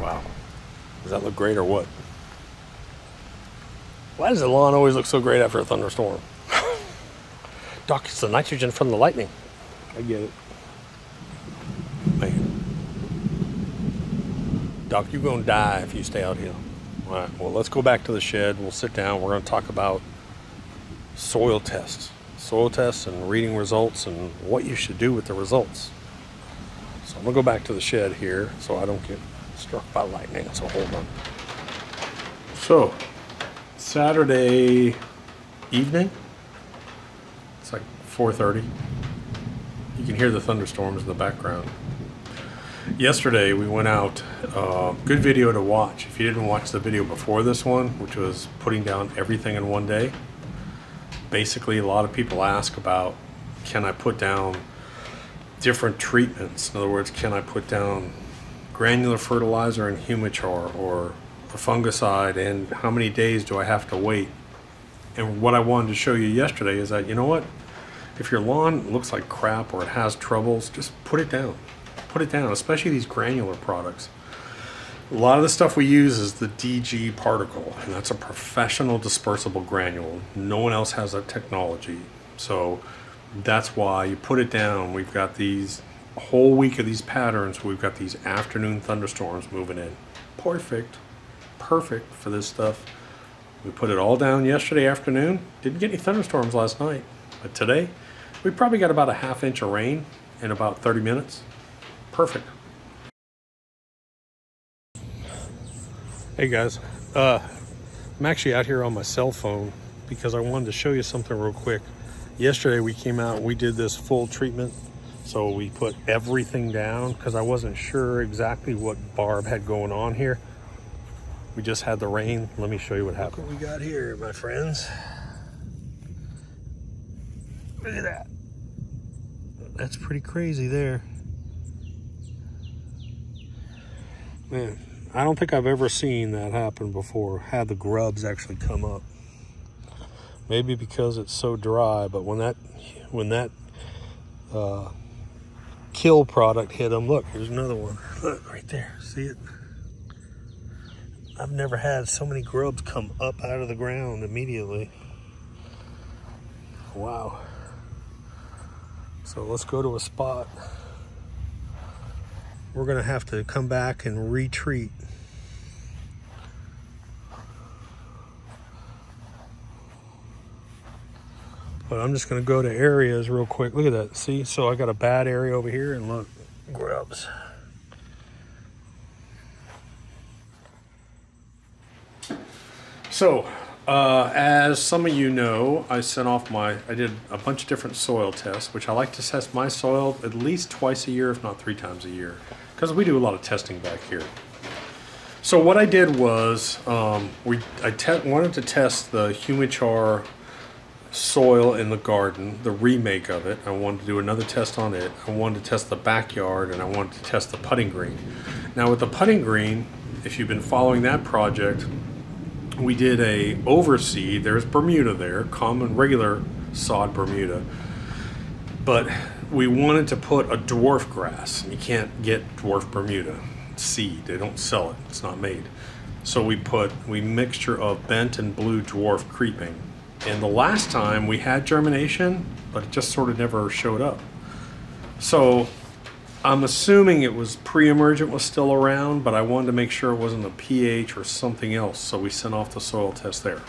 Wow. Does that look great or what? Why does the lawn always look so great after a thunderstorm? Doc, it's the nitrogen from the lightning. I get it. Man. Doc, you're gonna die if you stay out here. All right, well, let's go back to the shed. We'll sit down. We're gonna talk about soil tests and reading results and what you should do with the results. So I'm gonna go back to the shed here so I don't get struck by lightning, so hold on. So, Saturday evening, it's like 4:30. You can hear the thunderstorms in the background. Yesterday we went out, good video to watch. If you didn't watch the video before this one, which was putting down everything in one day, basically a lot of people ask about, can I put down different treatments? In other words, can I put down granular fertilizer and HumiChar or a fungicide, and how many days do I have to wait? And what I wanted to show you yesterday is that, you know what, if your lawn looks like crap or it has troubles, just put it down. Put it down, especially these granular products. A lot of the stuff we use is the DG particle, and that's a professional dispersible granule. No one else has that technology, so that's why you put it down. We've got these a whole week of these patterns. We've got these afternoon thunderstorms moving in. Perfect for this stuff. We put it all down yesterday afternoon. Didn't get any thunderstorms last night, but today we probably got about a ½ inch of rain in about 30 minutes. Perfect. Hey guys, I'm actually out here on my cell phone because I wanted to show you something real quick. Yesterday we came out, we did this full treatment. So we put everything down because I wasn't sure exactly what Barb had going on here. We just had the rain. Let me show you what happened. Look what we got here, my friends. Look at that. That's pretty crazy there. Man. I don't think I've ever seen that happen before, had the grubs actually come up. Maybe because it's so dry, but when that kill product hit them, look, there's another one. Look right there, see it? I've never had so many grubs come up out of the ground immediately. Wow. So let's go to a spot. We're gonna have to come back and retreat. But I'm just gonna go to areas real quick. Look at that, see? So I got a bad area over here and look, grubs. So, as some of you know, I did a bunch of different soil tests, which I like to test my soil at least twice a year, if not 3 times a year. Because we do a lot of testing back here. So what I did was I wanted to test the HumiChar soil in the garden, the remake of it. I wanted to do another test on it. I wanted to test the backyard, and I wanted to test the putting green. Now with the putting green, if you've been following that project, we did a overseed. There's Bermuda there, common regular sod Bermuda. But we wanted to put a dwarf grass. You can't get dwarf Bermuda seed. They don't sell it. It's not made. So we mixture of bent and blue dwarf creeping. And the last time we had germination, but it just sort of never showed up. So I'm assuming it was pre-emergent, was still around, but I wanted to make sure it wasn't a pH or something else. So we sent off the soil test there.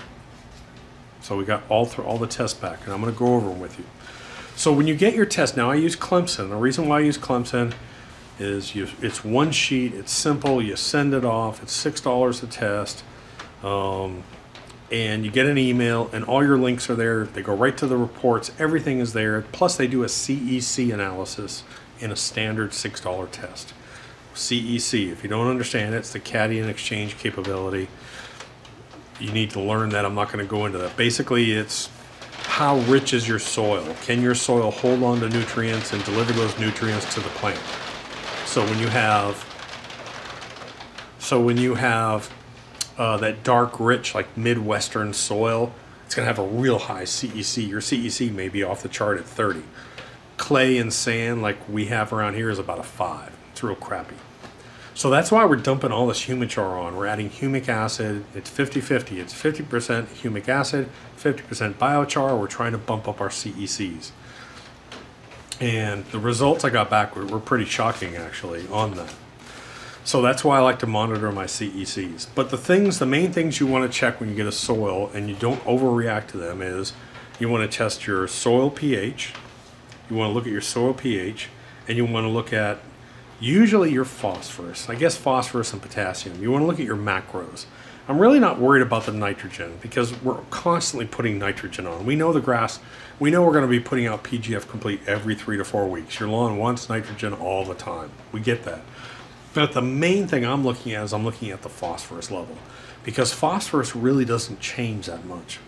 So we got all the tests back, and I'm going to go over them with you. So when you get your test, now I use Clemson. The reason why I use Clemson is it's one sheet, it's simple, you send it off, it's $6 a test, and you get an email and all your links are there, they go right to the reports, everything is there, plus they do a CEC analysis in a standard $6 test. CEC, if you don't understand it, it's the Cation Exchange Capability. You need to learn that, I'm not going to go into that. Basically it's how rich is your soil? Can your soil hold on to nutrients and deliver those nutrients to the plant? So when you have, that dark, rich, like Midwestern soil, it's going to have a real high CEC. Your CEC may be off the chart at 30. Clay and sand, like we have around here, is about a 5. It's real crappy. So that's why we're dumping all this HumiChar on. We're adding humic acid. It's 50-50. It's 50% humic acid, 50% biochar. We're trying to bump up our CECs. And the results I got back were pretty shocking, actually, on that. So that's why I like to monitor my CECs. But the main things you want to check when you get a soil and you don't overreact to them is you want to test your soil pH. You want to look at your soil pH, and you want to look at usually your phosphorus. I guess phosphorus and potassium. You want to look at your macros. I'm really not worried about the nitrogen because we're constantly putting nitrogen on. We know the grass, we know we're going to be putting out PGF Complete every 3 to 4 weeks. Your lawn wants nitrogen all the time. We get that. But the main thing I'm looking at is I'm looking at the phosphorus level because phosphorus really doesn't change that much.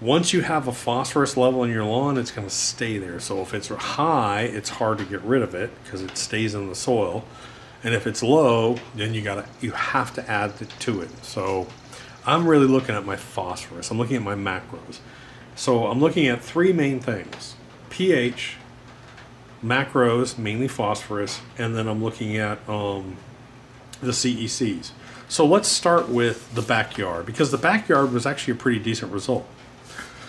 Once you have a phosphorus level in your lawn, it's going to stay there. So if it's high, it's hard to get rid of it because it stays in the soil. And if it's low, then you have to add to it. So I'm really looking at my phosphorus. I'm looking at my macros. So I'm looking at three main things: pH, macros, mainly phosphorus, and then I'm looking at the CECs. So let's start with the backyard because the backyard was actually a pretty decent result.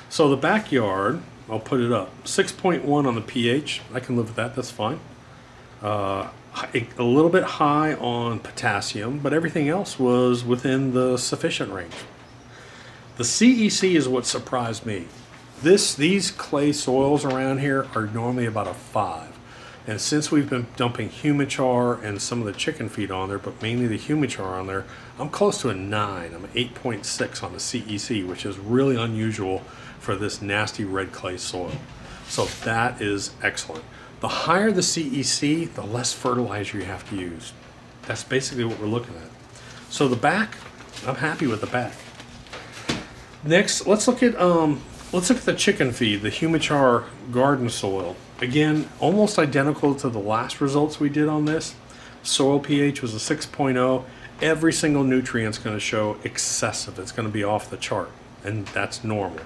So the backyard, I'll put it up, 6.1 on the pH. I can live with that. That's fine. A little bit high on potassium, but everything else was within the sufficient range. The CEC is what surprised me. These clay soils around here are normally about a 5. And since we've been dumping HumiChar and some of the chicken feed on there, but mainly the HumiChar on there, I'm close to a 9. I'm 8.6 on the CEC, which is really unusual for this nasty red clay soil. So that is excellent. The higher the CEC, the less fertilizer you have to use. That's basically what we're looking at. So the back, I'm happy with the back. Next, let's look at the chicken feed, the HumiChar garden soil. Again, almost identical to the last results we did on this. Soil pH was a 6.0. Every single nutrient's going to show excessive. It's going to be off the chart, and that's normal.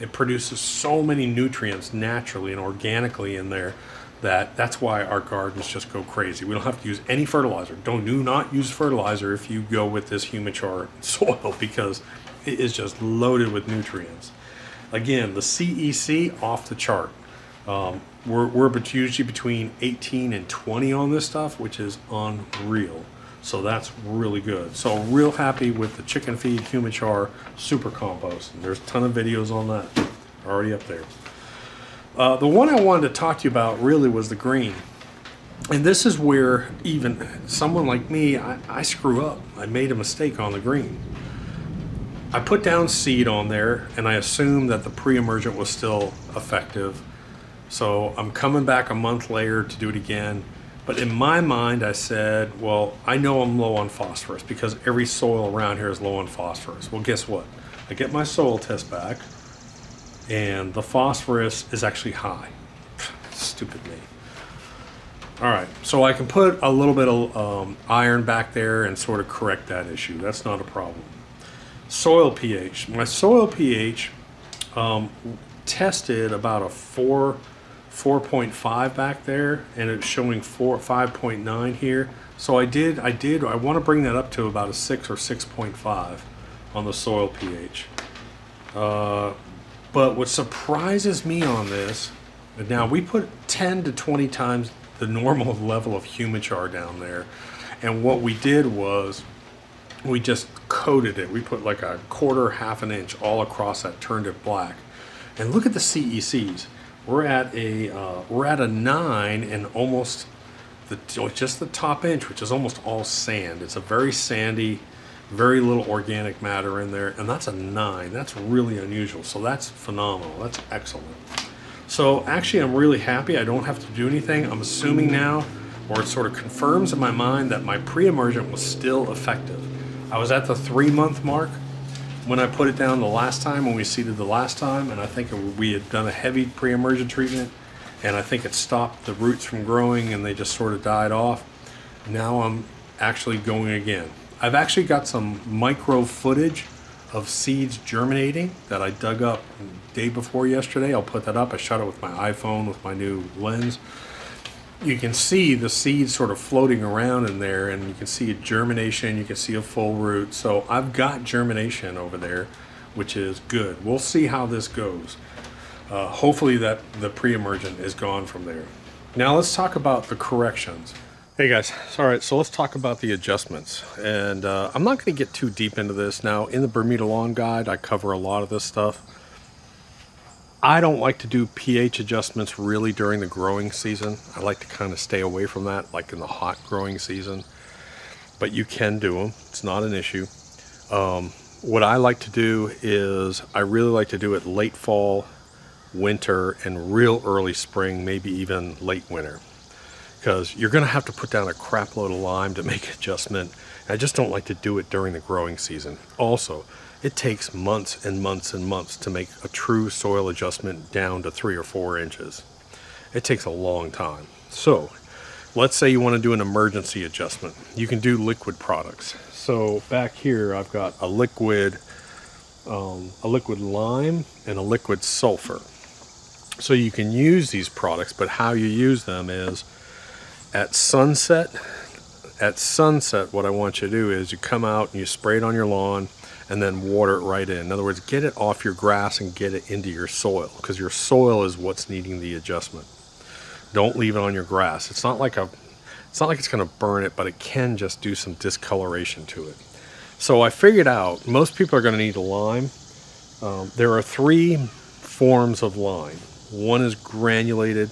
It produces so many nutrients naturally and organically in there. That's why our gardens just go crazy. We don't have to use any fertilizer. Do not use fertilizer if you go with this HumiChar soil because it is just loaded with nutrients. Again, the CEC off the chart. We're usually between 18 and 20 on this stuff, which is unreal. So that's really good. So real happy with the chicken feed, HumiChar, super compost. And there's a ton of videos on that already up there. The one I wanted to talk to you about really was the green. And this is where even someone like me, I screw up. I made a mistake on the green. I put down seed on there and I assumed that the pre-emergent was still effective. So I'm coming back a month later to do it again. But in my mind, I said, well, I know I'm low on phosphorus because every soil around here is low on phosphorus. Well, guess what? I get my soil test back, and the phosphorus is actually high. Stupid me. All right, so I can put a little bit of iron back there and sort of correct that issue. That's not a problem. Soil pH. My soil pH tested about a 4.5 back there, and it's showing 5.9 here. So I want to bring that up to about a 6 or 6.5 on the soil pH. But what surprises me on this, now we put 10 to 20 times the normal level of HumiChar down there, and what we did was we just coated it. We put like a quarter, half an inch all across that, turned it black. And look at the CECs. We're at a 9 and almost just the top inch, which is almost all sand. It's a very sandy, very little organic matter in there, and that's a 9. That's really unusual. So that's phenomenal. That's excellent. So actually, I'm really happy. I don't have to do anything. I'm assuming now, or it sort of confirms in my mind that my pre-emergent was still effective. I was at the 3-month mark when I put it down the last time, when we seeded the last time, and I think we had done a heavy pre-emergent treatment, and I think it stopped the roots from growing and they just sort of died off. Now I'm actually going again. I've actually got some micro footage of seeds germinating that I dug up the day before yesterday. I'll put that up. I shot it with my iPhone with my new lens. you can see the seeds sort of floating around in there, and you can see a germination, you can see a full root. So I've got germination over there, which is good. We'll see how this goes. Hopefully that the pre-emergent is gone from there. Now let's talk about the corrections. Hey guys, all right, so let's talk about the adjustments. And I'm not gonna get too deep into this. Now, in the Bermuda Lawn Guide, I cover a lot of this stuff. I don't like to do pH adjustments really during the growing season. I like to kind of stay away from that, like in the hot growing season, but you can do them. It's not an issue. What I like to do is I really like to do it late fall, winter, and real early spring, maybe even late winter, because you're gonna have to put down a crap load of lime to make adjustment. I just don't like to do it during the growing season. Also, it takes months and months and months to make a true soil adjustment down to 3 or 4 inches. It takes a long time. So let's say you want to do an emergency adjustment. You can do liquid products. So back here, I've got a liquid lime and a liquid sulfur. So you can use these products, but how you use them is at sunset, what I want you to do is you come out and you spray it on your lawn, and then water it right in. In other words, get it off your grass and get it into your soil, because your soil is what's needing the adjustment. Don't leave it on your grass. It's not like it's gonna burn it, but it can just do some discoloration to it. So I figured out most people are gonna need a lime. There are 3 forms of lime. One is granulated,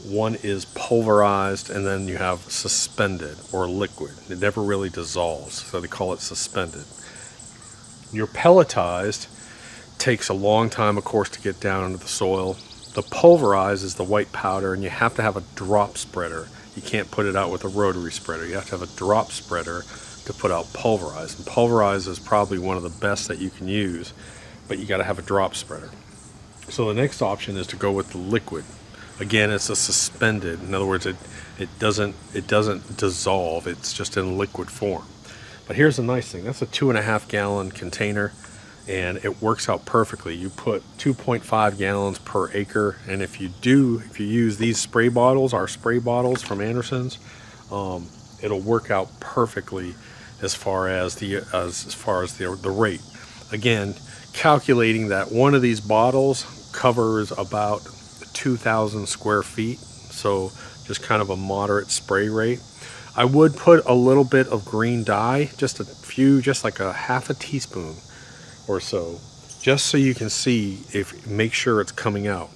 one is pulverized, and then you have suspended or liquid. It never really dissolves, so they call it suspended. Your pelletized takes a long time, of course, to get down into the soil. The pulverized is the white powder, and you have to have a drop spreader. You can't put it out with a rotary spreader. You have to have a drop spreader to put out pulverized. And pulverized is probably one of the best that you can use, but you got to have a drop spreader. So the next option is to go with the liquid. Again, it's a suspended. In other words, it doesn't dissolve. It's just in liquid form. But here's the nice thing. That's a 2.5 gallon container, and it works out perfectly. You put 2.5 gallons per acre, and if you use these spray bottles, our spray bottles from Anderson's, it'll work out perfectly as far as the rate. Again, calculating that one of these bottles covers about 2,000 square feet, so just kind of a moderate spray rate. I would put a little bit of green dye, just a few, just like a half a teaspoon or so, just so you can see, make sure it's coming out.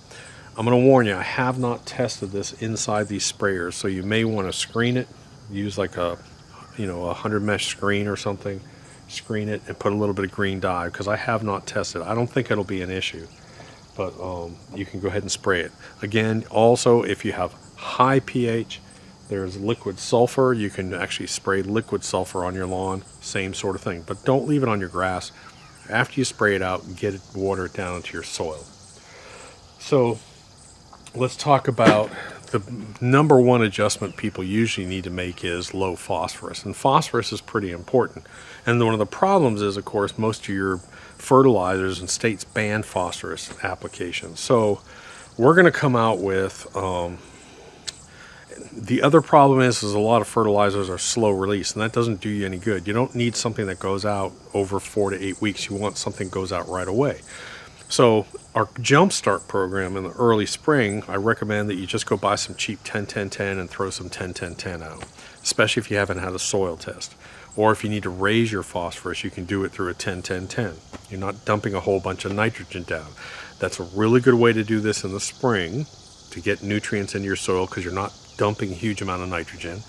I'm gonna warn you, I have not tested this inside these sprayers, so you may want to screen it. Use like a, you know, 100 mesh screen or something. Screen it and put a little bit of green dye, because I have not tested. I don't think it'll be an issue. But you can go ahead and spray it. Again, also, if you have high pH, there's liquid sulfur. You can actually spray liquid sulfur on your lawn, same sort of thing. But don't leave it on your grass. After you spray it out, get it watered down into your soil. So let's talk about the #1 adjustment people usually need to make is low phosphorus. And phosphorus is pretty important. And one of the problems is, of course, most of your fertilizers and states ban phosphorus applications. So we're going to come out with the other problem is a lot of fertilizers are slow release, and that doesn't do you any good. You don't need something that goes out over 4 to 8 weeks. You want something that goes out right away. So our Jumpstart program in the early spring, I recommend that you just go buy some cheap 10-10-10 and throw some 10-10-10 out, especially if you haven't had a soil test. Or if you need to raise your phosphorus, you can do it through a 10-10-10. You're not dumping a whole bunch of nitrogen down. That's a really good way to do this in the spring to get nutrients into your soil, because you're not dumping a huge amount of nitrogen.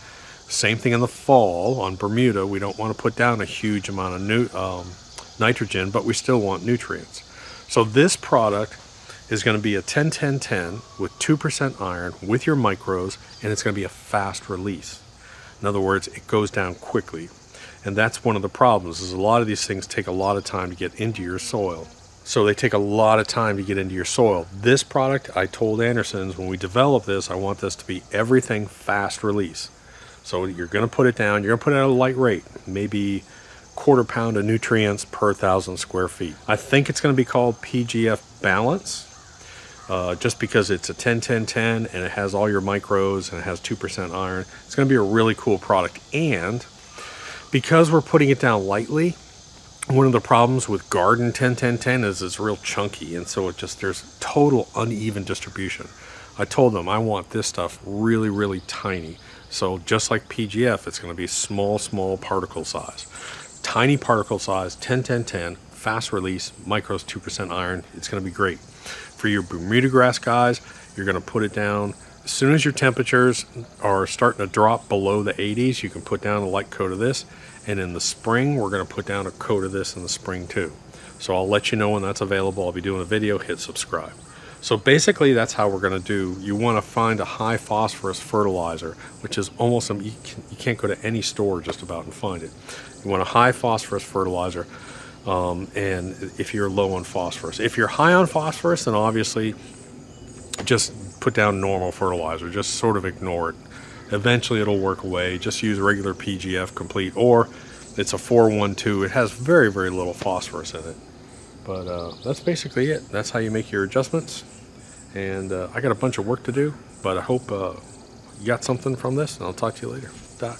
Same thing in the fall on Bermuda. We don't want to put down a huge amount of nitrogen, but we still want nutrients. So this product is going to be a 10-10-10 with 2% iron with your micros, and it's going to be a fast release. In other words, it goes down quickly. And that's one of the problems, is a lot of these things take a lot of time to get into your soil. So they take a lot of time to get into your soil. This product, I told Anderson's, when we develop this, I want this to be everything fast release. So you're gonna put it down, you're gonna put it at a light rate, maybe 1/4 pound of nutrients per 1,000 square feet. I think it's gonna be called PGF Balance. just because it's a 10-10-10 and it has all your micros and it has 2% iron. It's going to be a really cool product. And because we're putting it down lightly, one of the problems with garden 10-10-10 is it's real chunky, and so it just, there's total uneven distribution. I told them I want this stuff really, really tiny. So just like PGF, it's going to be small, small particle size. Tiny particle size, 10-10-10, fast release, micros, 2% iron. It's going to be great. For your Bermuda grass guys, you're going to put it down. As soon as your temperatures are starting to drop below the 80s, you can put down a light coat of this. And in the spring, we're going to put down a coat of this in the spring too. So I'll let you know when that's available. I'll be doing a video. Hit subscribe. So basically that's how we're gonna do. You wanna find a high phosphorus fertilizer, which is almost, you can't go to any store just about and find it. You want a high phosphorus fertilizer, and if you're low on phosphorus. If you're high on phosphorus, then obviously just put down normal fertilizer, just sort of ignore it. Eventually it'll work away. Just use regular PGF Complete, or it's a 412. It has very, very little phosphorus in it. But that's basically it. That's how you make your adjustments. And I got a bunch of work to do, but I hope you got something from this, and I'll talk to you later. Bye.